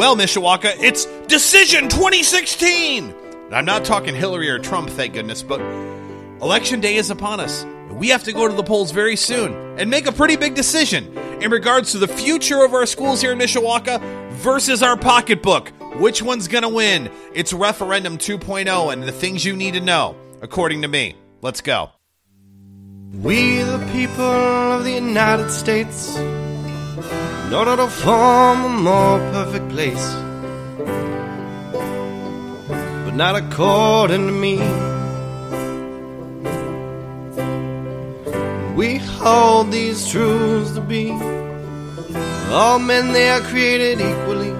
Well, Mishawaka, it's Decision 2016! And I'm not talking Hillary or Trump, thank goodness, but Election Day is upon us. And we have to go to the polls very soon and make a pretty big decision in regards to the future of our schools here in Mishawaka versus our pocketbook. Which one's going to win? It's Referendum 2.0 and the things you need to know, according to me. Let's go. We the people of the United States, in order to form a more perfect place, but not according to me. We hold these truths to be, all men they are created equally,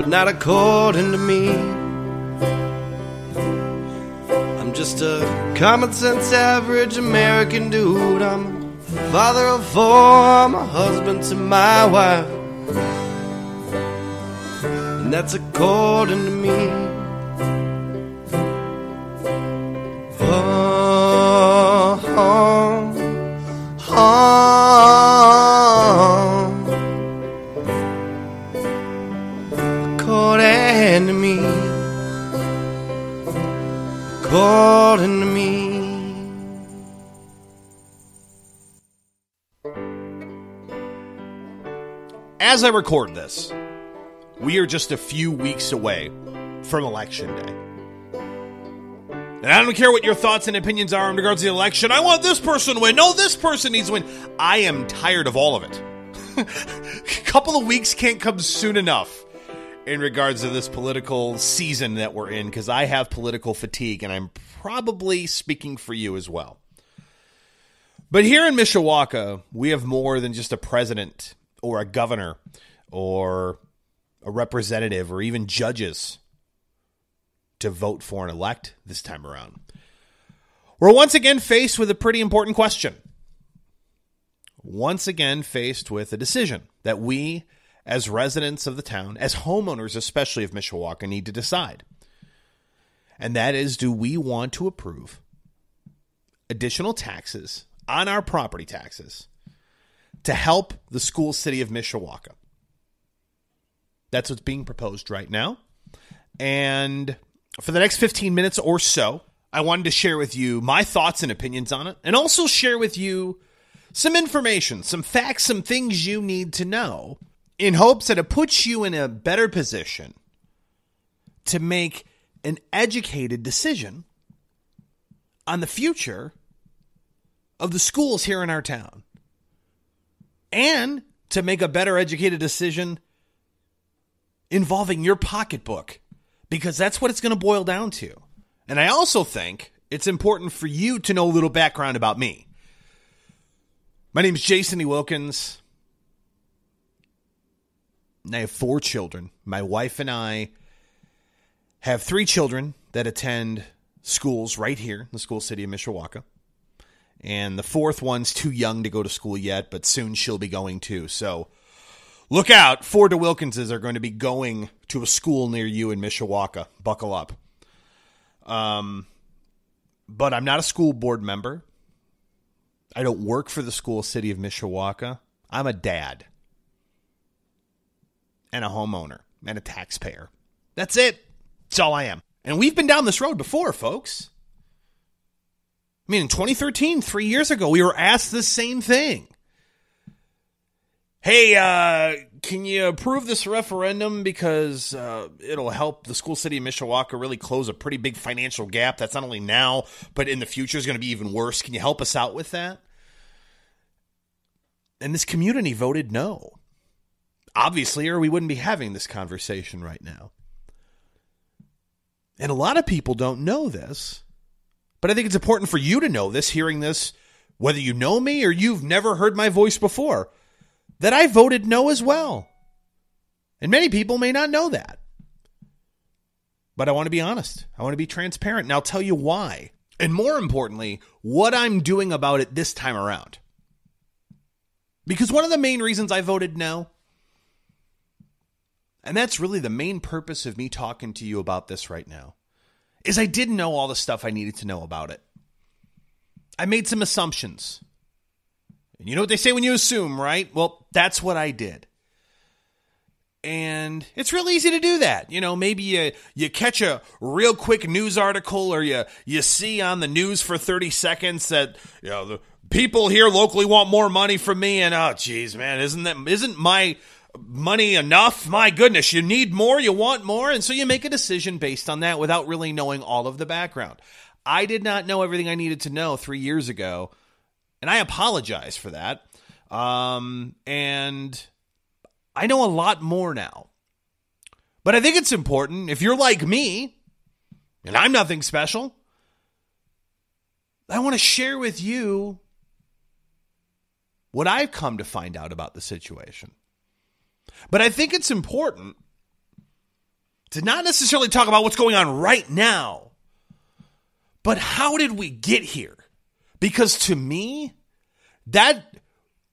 but not according to me. I'm just a common sense average American dude. I'm father of four, I'm a husband to my wife, and that's according to me. Oh, oh, oh, according to me, according to me. As I record this, we are just a few weeks away from Election Day. And I don't care what your thoughts and opinions are in regards to the election. I want this person to win. No, this person needs to win. I am tired of all of it. A couple of weeks can't come soon enough in regards to this political season that we're in, because I have political fatigue, and I'm probably speaking for you as well. But here in Mishawaka, we have more than just a president or a governor, or a representative, or even judges to vote for and elect this time around. We're once again faced with a pretty important question. Once again faced with a decision that we, as residents of the town, as homeowners especially of Mishawaka, need to decide. And that is, do we want to approve additional taxes on our property taxes to help the school city of Mishawaka? That's what's being proposed right now. And for the next 15 minutes or so, I wanted to share with you my thoughts and opinions on it, and also share with you some information, some facts, some things you need to know, in hopes that it puts you in a better position to make an educated decision on the future of the schools here in our town, and to make a better educated decision involving your pocketbook, because that's what it's going to boil down to. And I also think it's important for you to know a little background about me. My name is Jason E. Wilkins, and I have four children. My wife and I have three children that attend schools right here in the school city of Mishawaka. And the fourth one's too young to go to school yet, but soon she'll be going too. So look out. Four DeWilkinses are going to be going to a school near you in Mishawaka. Buckle up. But I'm not a school board member. I don't work for the school city of Mishawaka. I'm a dad and a homeowner and a taxpayer. That's it. That's all I am. And we've been down this road before, folks. I mean, in 2013, 3 years ago, we were asked the same thing. Hey, can you approve this referendum because it'll help the school city of Mishawaka really close a pretty big financial gap that's not only now, but in the future is going to be even worse. Can you help us out with that? And this community voted no. Obviously, or we wouldn't be having this conversation right now. And a lot of people don't know this. But I think it's important for you to know this, hearing this, whether you know me or you've never heard my voice before, that I voted no as well. And many people may not know that. But I want to be honest. I want to be transparent. And I'll tell you why. And more importantly, what I'm doing about it this time around. Because one of the main reasons I voted no, and that's really the main purpose of me talking to you about this right now, is I didn't know all the stuff I needed to know about it. I made some assumptions. And you know what they say when you assume, right? Well, that's what I did. And it's real easy to do that. You know, maybe you catch a real quick news article, or you see on the news for 30 seconds that, you know, the people here locally want more money from me, and oh, geez, man, isn't my money enough? My goodness, you need more, you want more, and so you make a decision based on that without really knowing all of the background. I did not know everything I needed to know 3 years ago, and I apologize for that. And I know a lot more now. But I think it's important, if you're like me, and I'm nothing special, I want to share with you what I've come to find out about the situation. But I think it's important to not necessarily talk about what's going on right now, but how did we get here? Because to me, that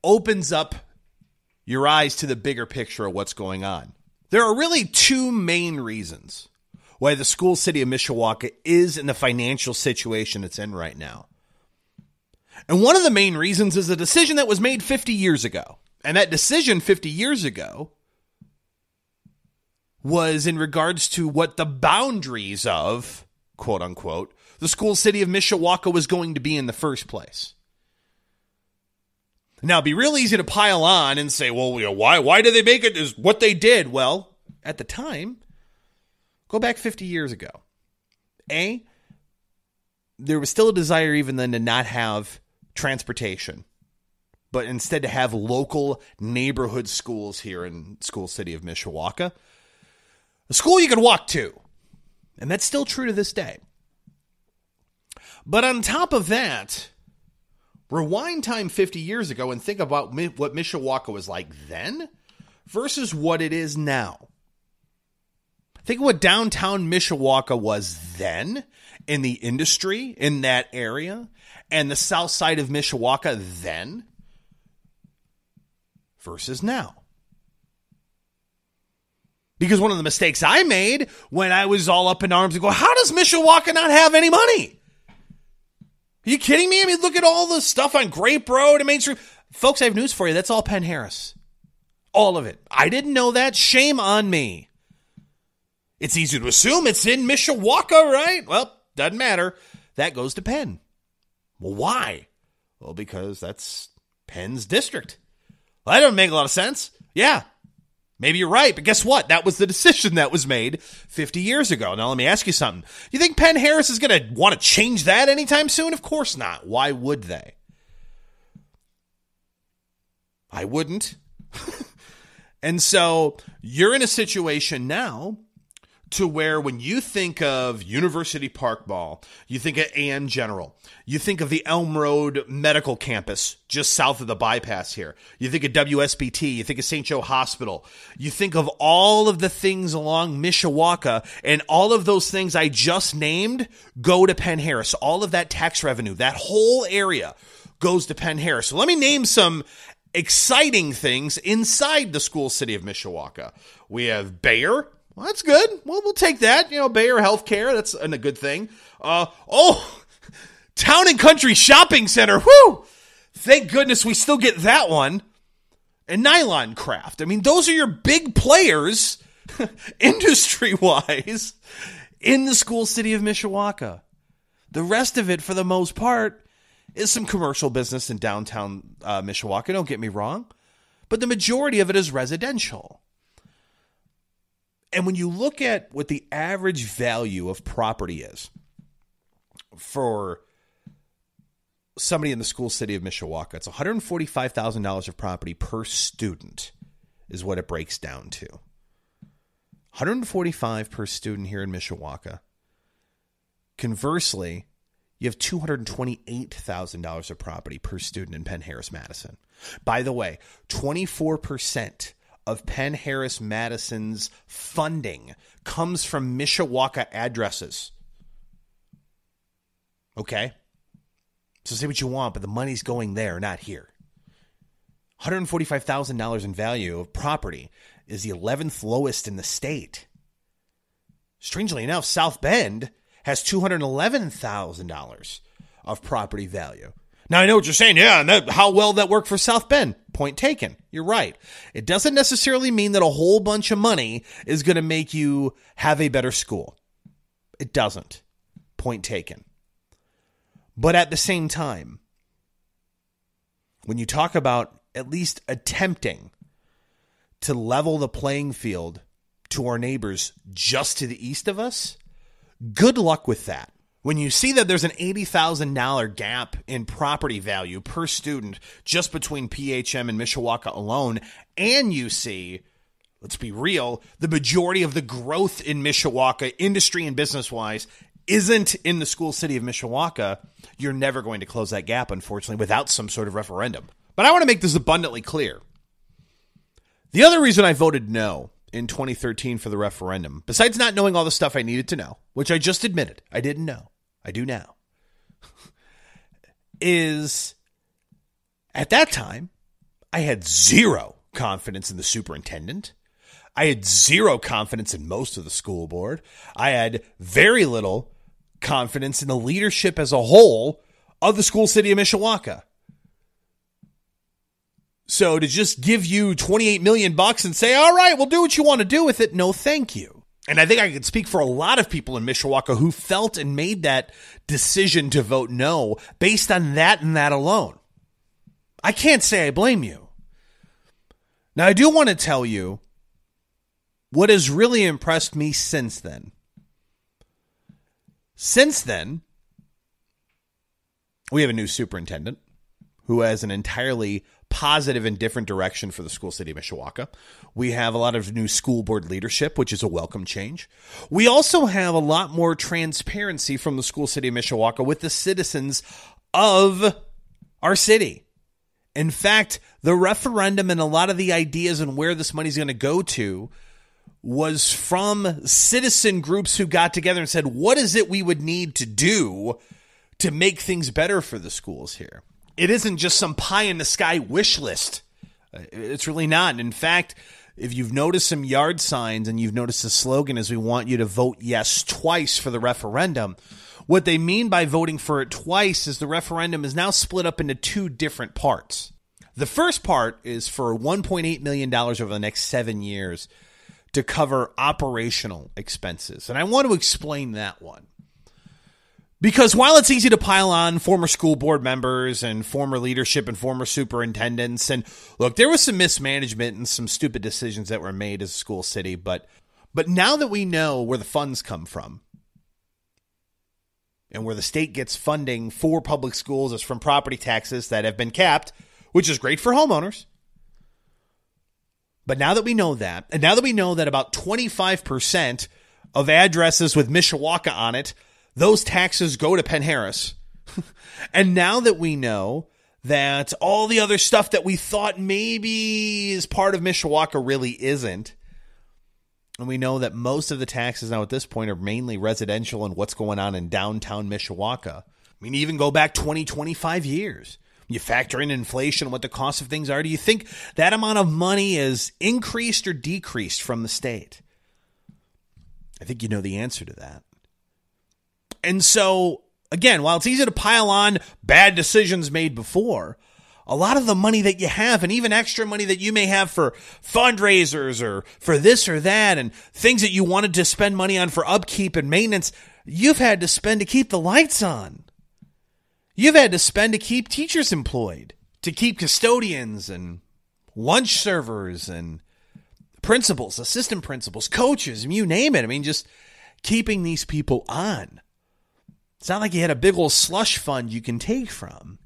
opens up your eyes to the bigger picture of what's going on. There are really two main reasons why the School City of Mishawaka is in the financial situation it's in right now. And one of the main reasons is a decision that was made 50 years ago. And that decision 50 years ago was in regards to what the boundaries of, quote unquote, the School City of Mishawaka was going to be in the first place. Now, it'd be real easy to pile on and say, well, you know, why did they make it is what they did? Well, at the time, go back 50 years ago. There was still a desire even then to not have transportation, but instead to have local neighborhood schools here in School City of Mishawaka. A school you could walk to. And that's still true to this day. But on top of that, rewind time 50 years ago and think about what Mishawaka was like then versus what it is now. Think of what downtown Mishawaka was then in the industry, in that area, and the south side of Mishawaka then versus now. Because one of the mistakes I made when I was all up in arms and go, how does Mishawaka not have any money? Are you kidding me? I mean, look at all the stuff on Grape Road and Main Street. Folks, I have news for you. That's all Penn Harris. All of it. I didn't know that. Shame on me. It's easy to assume it's in Mishawaka, right? Well, doesn't matter. That goes to Penn. Well, why? Well, because that's Penn's district. Well, that doesn't make a lot of sense. Yeah, maybe you're right. But guess what? That was the decision that was made 50 years ago. Now, let me ask you something. You think Penn Harris is going to want to change that anytime soon? Of course not. Why would they? I wouldn't. And so you're in a situation now to where when you think of University Park Mall, you think of Am General, you think of the Elm Road Medical Campus just south of the bypass here, you think of WSBT, you think of St. Joe Hospital, you think of all of the things along Mishawaka, and all of those things I just named go to Penn Harris. All of that tax revenue, that whole area goes to Penn Harris. So let me name some exciting things inside the School City of Mishawaka. We have Bayer. Well, that's good. Well, we'll take that. You know, Bayer Healthcare, that's a good thing. Town and Country Shopping Center. Whew! Thank goodness we still get that one. And Nylon Craft. I mean, those are your big players, industry-wise, in the School City of Mishawaka. The rest of it, for the most part, is some commercial business in downtown Mishawaka. Don't get me wrong. But the majority of it is residential. And when you look at what the average value of property is for somebody in the School City of Mishawaka, it's $145,000 of property per student is what it breaks down to. 145 per student here in Mishawaka. Conversely, you have $228,000 of property per student in Penn Harris Madison. By the way, 24% of Penn Harris Madison's funding comes from Mishawaka addresses. Okay? So say what you want, but the money's going there, not here. $145,000 in value of property is the 11th lowest in the state. Strangely enough, South Bend has $211,000 of property value. Now, I know what you're saying. Yeah, and that, how well that worked for South Bend. Point taken. You're right. It doesn't necessarily mean that a whole bunch of money is going to make you have a better school. It doesn't. Point taken. But at the same time, when you talk about at least attempting to level the playing field to our neighbors just to the east of us, good luck with that. When you see that there's an $80,000 gap in property value per student just between PHM and Mishawaka alone, and you see, let's be real, the majority of the growth in Mishawaka, industry and business-wise, isn't in the school city of Mishawaka, you're never going to close that gap, unfortunately, without some sort of referendum. But I want to make this abundantly clear. The other reason I voted no in 2013 for the referendum, besides not knowing all the stuff I needed to know, which I just admitted I didn't know, I do now, is at that time, I had zero confidence in the superintendent. I had zero confidence in most of the school board. I had very little confidence in the leadership as a whole of the school city of Mishawaka. So to just give you $28 million and say, all right, we'll do what you want to do with it. No, thank you. And I think I could speak for a lot of people in Mishawaka who felt and made that decision to vote no based on that and that alone. I can't say I blame you. Now, I do want to tell you what has really impressed me since then. Since then, we have a new superintendent who has an entirely positive and different direction for the school city of Mishawaka. We have a lot of new school board leadership, which is a welcome change. We also have a lot more transparency from the school city of Mishawaka with the citizens of our city. In fact, the referendum and a lot of the ideas and where this money is going to go to was from citizen groups who got together and said, what is it we would need to do to make things better for the schools here? It isn't just some pie-in-the-sky wish list. It's really not. And in fact, if you've noticed some yard signs and you've noticed the slogan is we want you to vote yes twice for the referendum, what they mean by voting for it twice is the referendum is now split up into two different parts. The first part is for $1.8 million over the next 7 years to cover operational expenses. And I want to explain that one. Because while it's easy to pile on former school board members and former leadership and former superintendents, and look, there was some mismanagement and some stupid decisions that were made as a school city, but now that we know where the funds come from and where the state gets funding for public schools is from property taxes that have been capped, which is great for homeowners. But now that we know that, and now that we know that about 25% of addresses with Mishawaka on it, those taxes go to Penn Harris. And now that we know that all the other stuff that we thought maybe is part of Mishawaka really isn't, and we know that most of the taxes now at this point are mainly residential and what's going on in downtown Mishawaka. I mean, even go back 20, 25 years. You factor in inflation, what the cost of things are. Do you think that amount of money is increased or decreased from the state? I think you know the answer to that. And so, again, while it's easy to pile on bad decisions made before, a lot of the money that you have and even extra money that you may have for fundraisers or for this or that and things that you wanted to spend money on for upkeep and maintenance, you've had to spend to keep the lights on. You've had to spend to keep teachers employed, to keep custodians and lunch servers and principals, assistant principals, coaches, you name it. I mean, just keeping these people on. It's not like you had a big old slush fund you can take from.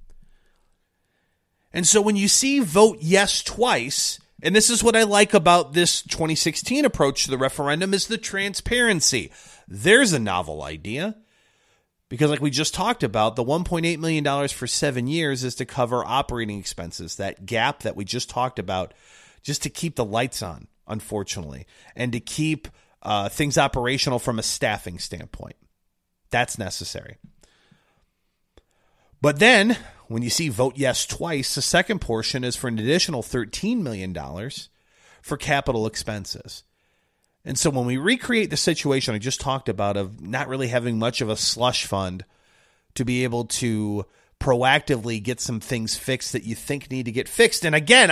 And so when you see vote yes twice, and this is what I like about this 2016 approach to the referendum, is the transparency. There's a novel idea. Because like we just talked about, the $1.8 million for 7 years is to cover operating expenses, that gap that we just talked about, just to keep the lights on, unfortunately, and to keep things operational from a staffing standpoint. That's necessary. But then when you see vote yes twice, the second portion is for an additional $13 million for capital expenses. And so when we recreate the situation I just talked about of not really having much of a slush fund to be able to proactively get some things fixed that you think need to get fixed. And again,